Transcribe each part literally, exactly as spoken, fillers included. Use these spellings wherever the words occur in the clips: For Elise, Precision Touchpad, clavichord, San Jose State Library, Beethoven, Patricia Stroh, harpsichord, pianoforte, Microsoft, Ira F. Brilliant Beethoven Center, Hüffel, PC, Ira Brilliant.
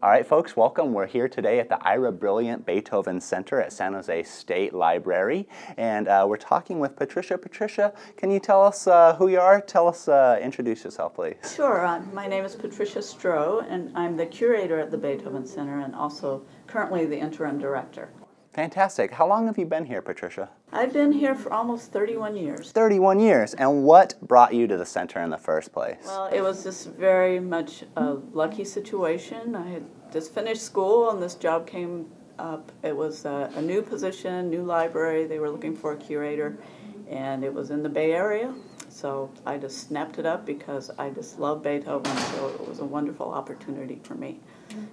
All right, folks, welcome. We're here today at the Ira Brilliant Beethoven Center at San Jose State Library, and uh, we're talking with Patricia. Patricia, can you tell us uh, who you are? Tell us, uh, introduce yourself, please. Sure. Uh, my name is Patricia Stroh, and I'm the curator at the Beethoven Center and also currently the interim director. Fantastic. How long have you been here, Patricia? I've been here for almost thirty-one years. thirty-one years. And what brought you to the center in the first place? Well, it was just very much a lucky situation. I had just finished school and this job came up. It was a, a new position, new library. They were looking for a curator, and it was in the Bay Area. So I just snapped it up because I just love Beethoven, so it was a wonderful opportunity for me.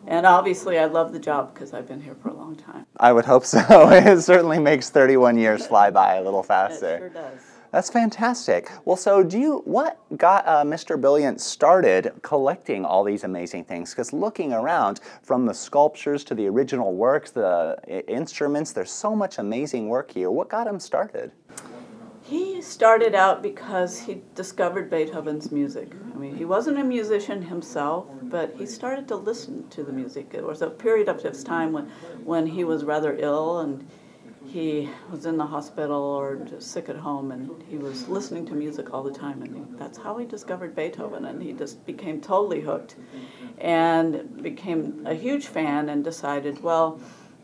And obviously I love the job because I've been here for a long time. I would hope so. It certainly makes thirty-one years fly by a little faster. It sure does. That's fantastic. Well, so do you, what got uh, Mister Brilliant started collecting all these amazing things? Because looking around, from the sculptures to the original works, the instruments, there's so much amazing work here. What got him started? He started out because he discovered Beethoven's music. I mean, he wasn't a musician himself, but he started to listen to the music. There was a period of his time when, when he was rather ill and he was in the hospital or just sick at home, and he was listening to music all the time, and that's how he discovered Beethoven, and he just became totally hooked and became a huge fan and decided, well,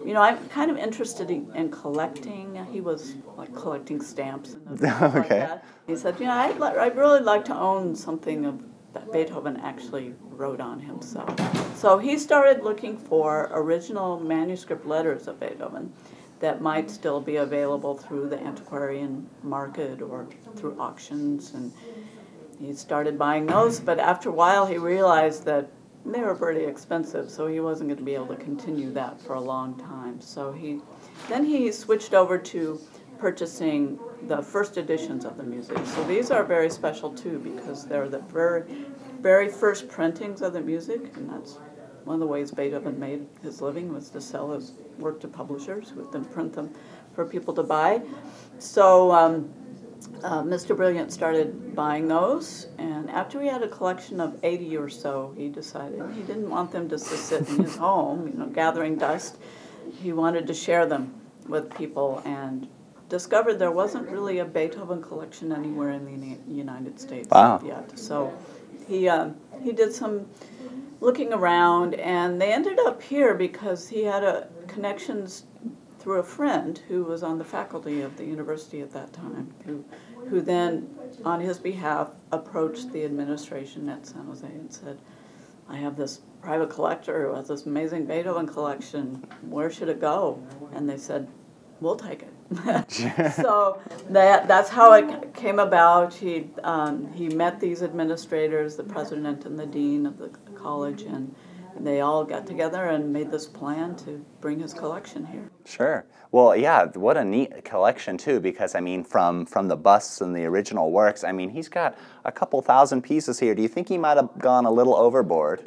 you know, I'm kind of interested in, in collecting. He was like collecting stamps and things okay. like that. He said, you know, I'd, li I'd really like to own something of that Beethoven actually wrote on himself. So he started looking for original manuscript letters of Beethoven that might still be available through the antiquarian market or through auctions. And he started buying those, but after a while he realized that they were pretty expensive, so he wasn't going to be able to continue that for a long time. So he, then he switched over to purchasing the first editions of the music. So these are very special too, because they're the very, very first printings of the music, and that's one of the ways Beethoven made his living, was to sell his work to publishers who would then print them for people to buy. So um, Uh, Mister Brilliant started buying those, and after he had a collection of eighty or so, he decided he didn't want them just to sit in his home, you know, gathering dust. He wanted to share them with people, and discovered there wasn't really a Beethoven collection anywhere in the United States wow. yet. So he uh, he did some looking around, and they ended up here because he had a connections through a friend who was on the faculty of the university at that time, who who then, on his behalf, approached the administration at San Jose and said, I have this private collector who has this amazing Beethoven collection. Where should it go? And they said, we'll take it. So that, that's how it came about. He, um, he met these administrators, the president and the dean of the college, and they all got together and made this plan to bring his collection here. Sure. Well, yeah, what a neat collection, too, because, I mean, from, from the busts and the original works, I mean, he's got a couple thousand pieces here. Do you think he might have gone a little overboard?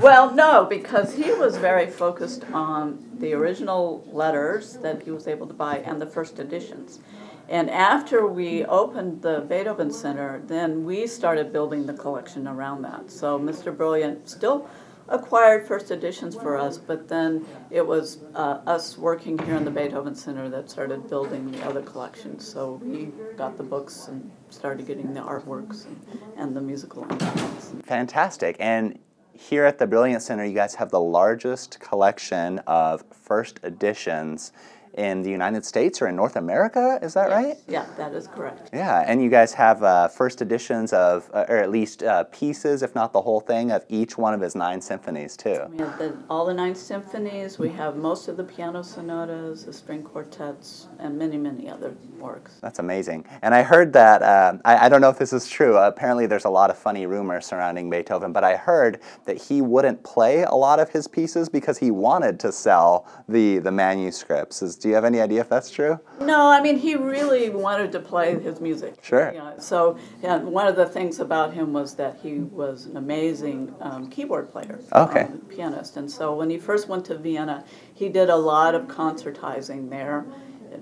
Well, no, because he was very focused on the original letters that he was able to buy and the first editions. And after we opened the Beethoven Center, then we started building the collection around that. So Mister Brilliant still acquired first editions for us, but then it was uh, us working here in the Beethoven Center that started building the other collections. So we got the books and started getting the artworks and, and the musical instruments. Fantastic. And here at the Brilliant Center, you guys have the largest collection of first editions in the United States or in North America, is that yes. right? Yeah, that is correct. Yeah, and you guys have uh, first editions of, uh, or at least uh, pieces, if not the whole thing, of each one of his nine symphonies, too. We have the, all the nine symphonies, we have most of the piano sonatas, the string quartets, and many, many other works. That's amazing. And I heard that, uh, I, I don't know if this is true, uh, apparently there's a lot of funny rumors surrounding Beethoven, but I heard that he wouldn't play a lot of his pieces because he wanted to sell the, the manuscripts. Is, Do you have any idea if that's true? No, I mean, he really wanted to play his music. Sure. You know, so yeah, one of the things about him was that he was an amazing um, keyboard player, okay. um, pianist. And so when he first went to Vienna, he did a lot of concertizing there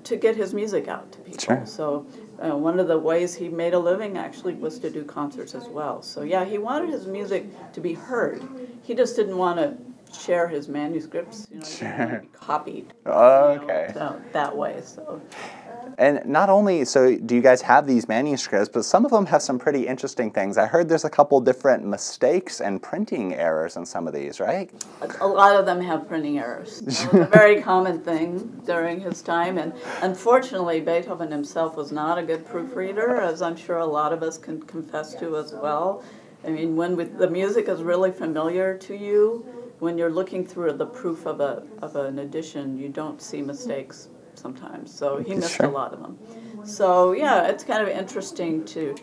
to get his music out to people. Sure. So uh, one of the ways he made a living actually was to do concerts as well. So yeah, he wanted his music to be heard. He just didn't want to share his manuscripts, you know, sure. Be copied. Oh, okay. You know, so, that way, so. And not only, so do you guys have these manuscripts, but some of them have some pretty interesting things. I heard there's a couple different mistakes and printing errors in some of these, right? A lot of them have printing errors. It was a very common thing during his time, and unfortunately Beethoven himself was not a good proofreader, as I'm sure a lot of us can confess to as well. I mean, when we, the music is really familiar to you, when you're looking through the proof of, a, of an edition, you don't see mistakes sometimes, so he missed sure. a lot of them. So yeah, it's kind of interesting to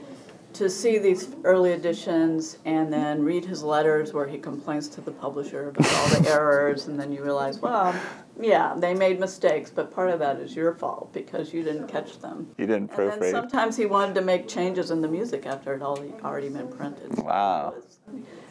to see these early editions and then read his letters where he complains to the publisher about all the errors, and then you realize, well, yeah, they made mistakes, but part of that is your fault because you didn't catch them. You didn't proofread. And then sometimes he wanted to make changes in the music after it all had already been printed. Wow.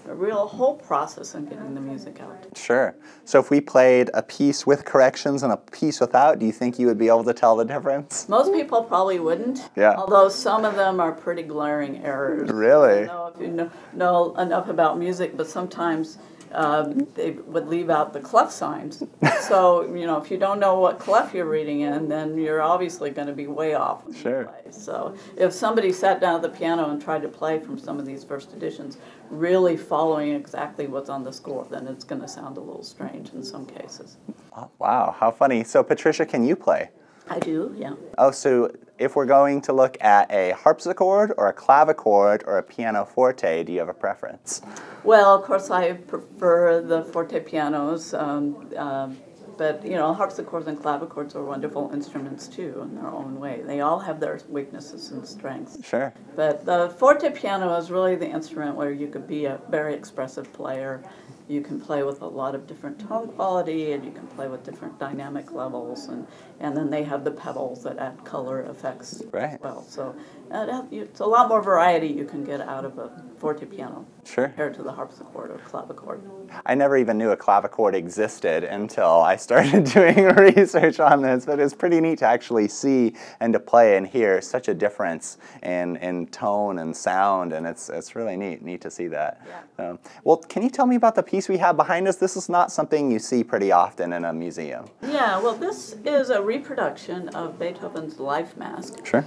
A real whole process in getting the music out. Sure. So if we played a piece with corrections and a piece without, do you think you would be able to tell the difference? Most people probably wouldn't. Yeah. Although some of them are pretty glaring errors. Really? I don't know if you know, know enough about music, but sometimes um, they would leave out the clef signs. So, you know, if you don't know what clef you're reading in, then you're obviously going to be way off when sure. you play. So if somebody sat down at the piano and tried to play from some of these first editions, really following exactly what's on the score, then it's going to sound a little strange in some cases. Oh, wow, how funny. So Patricia, can you play? I do, yeah. Oh, so if we're going to look at a harpsichord or a clavichord or a pianoforte, do you have a preference? Well, of course I prefer the forte pianos, um, uh, but you know, harpsichords and clavichords are wonderful instruments too in their own way. They all have their weaknesses and strengths. Sure. But the forte piano is really the instrument where you could be a very expressive player. You can play with a lot of different tone quality, and you can play with different dynamic levels, and, and then they have the pedals that add color effects right. as well. So uh, it's a lot more variety you can get out of a forte piano sure. compared to the harpsichord or clavichord. I never even knew a clavichord existed until I started doing research on this, but it's pretty neat to actually see and to play and hear such a difference in, in tone and sound, and it's, it's really neat, neat to see that. Yeah. Um, well, can you tell me about the piece we have behind us? This is not something you see pretty often in a museum. Yeah, well, this is a reproduction of Beethoven's Life Mask. Sure.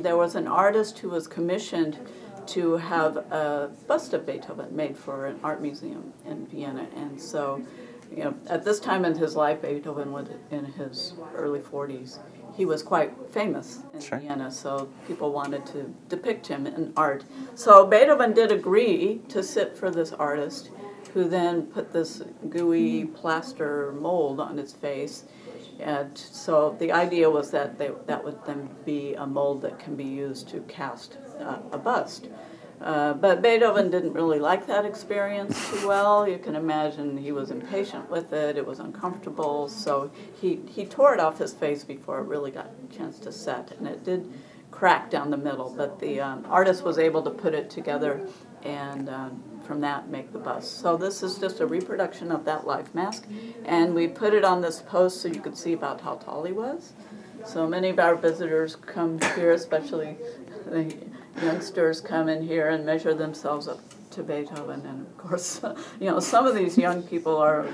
There was an artist who was commissioned to have a bust of Beethoven made for an art museum in Vienna, and so, you know, at this time in his life, Beethoven was in his early forties. He was quite famous in sure. Vienna, so people wanted to depict him in art. So Beethoven did agree to sit for this artist, who then put this gooey plaster mold on his face. And so the idea was that they, that would then be a mold that can be used to cast uh, a bust. Uh, but Beethoven didn't really like that experience too well. You can imagine he was impatient with it, it was uncomfortable, so he, he tore it off his face before it really got a chance to set, and it did crack down the middle, but the um, artist was able to put it together and um, from that make the bust. So this is just a reproduction of that Life Mask, and we put it on this post so you could see about how tall he was. So many of our visitors come here, especially the youngsters come in here and measure themselves up to Beethoven, and of course, you know, some of these young people are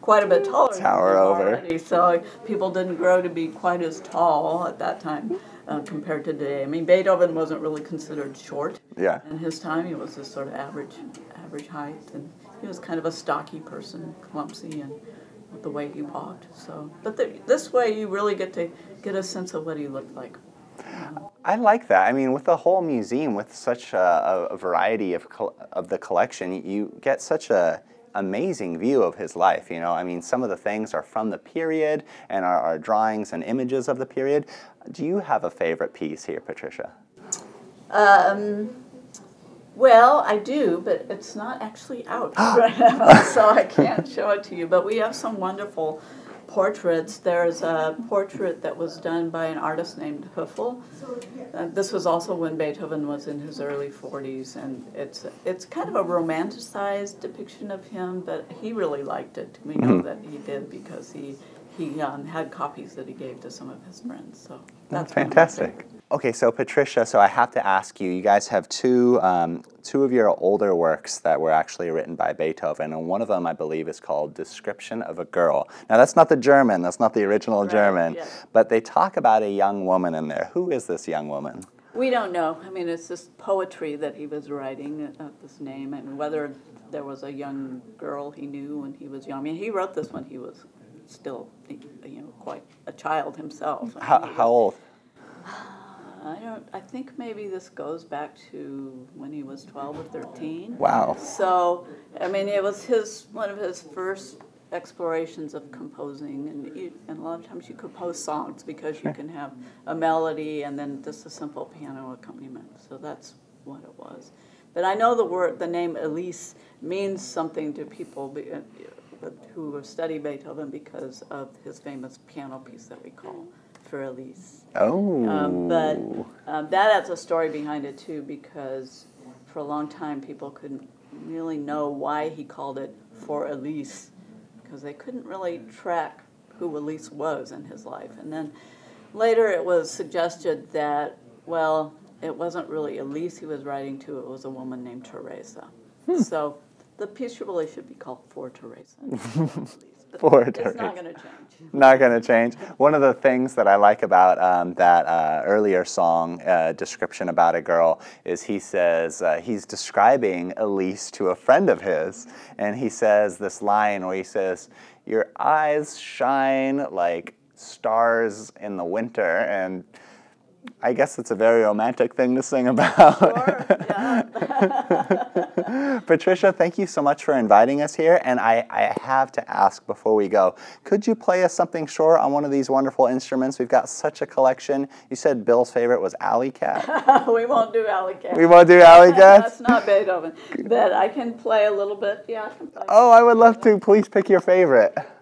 quite a bit taller Tower over. Already, so people didn't grow to be quite as tall at that time. Uh, compared to today. I mean, Beethoven wasn't really considered short yeah. in his time. He was this sort of average average height, and he was kind of a stocky person, clumsy, and with the way he walked. So, but the, this way you really get to get a sense of what he looked like. I like that. I mean, with the whole museum, with such a, a variety of, of the collection, you get such a amazing view of his life, you know. I mean, some of the things are from the period and are, are drawings and images of the period. Do you have a favorite piece here, Patricia? Um, well, I do, but it's not actually out right now, so I can't show it to you. But we have some wonderful portraits. There's a portrait that was done by an artist named Hüffel. Uh, this was also when Beethoven was in his early forties, and it's it's kind of a romanticized depiction of him, but he really liked it. We know mm-hmm. that he did because he, he um, had copies that he gave to some of his friends. So that's fantastic. Okay, so Patricia, so I have to ask you, you guys have two, um, two of your older works that were actually written by Beethoven, and one of them, I believe, is called Description of a Girl. Now, that's not the German, that's not the original right, German, yeah. but they talk about a young woman in there. Who is this young woman? We don't know. I mean, it's just poetry that he was writing of this name, and whether there was a young girl he knew when he was young. I mean, he wrote this when he was still, you know, quite a child himself. I mean, how, how old? I don't. I think maybe this goes back to when he was twelve or thirteen. Wow. So, I mean, it was his one of his first explorations of composing, and, you, and a lot of times you compose songs because you sure. can have a melody and then just a simple piano accompaniment. So that's what it was. But I know the word, the name Elise means something to people be, uh, who have studied Beethoven because of his famous piano piece that we call For Elise. Oh. Um, but um, that has a story behind it too, because for a long time people couldn't really know why he called it For Elise, because they couldn't really track who Elise was in his life. And then later it was suggested that, well, it wasn't really Elise he was writing to, it was a woman named Teresa. Hmm. So the piece really should be called For Teresa. For it's Teresa. Not going to change. Not going to change. One of the things that I like about um, that uh, earlier song, uh, Description About a Girl, is he says uh, he's describing Elise to a friend of his, and he says this line where he says, "Your eyes shine like stars in the winter," and I guess it's a very romantic thing to sing about. Sure, yeah. Patricia, thank you so much for inviting us here. And I, I have to ask before we go, could you play us something short on one of these wonderful instruments? We've got such a collection. You said Bill's favorite was Alley Cat. We won't do Alley Cat. We won't do Alley Cat? That's not Beethoven. But I can play a little bit. Yeah, I can play. Oh, I would love to. Please pick your favorite.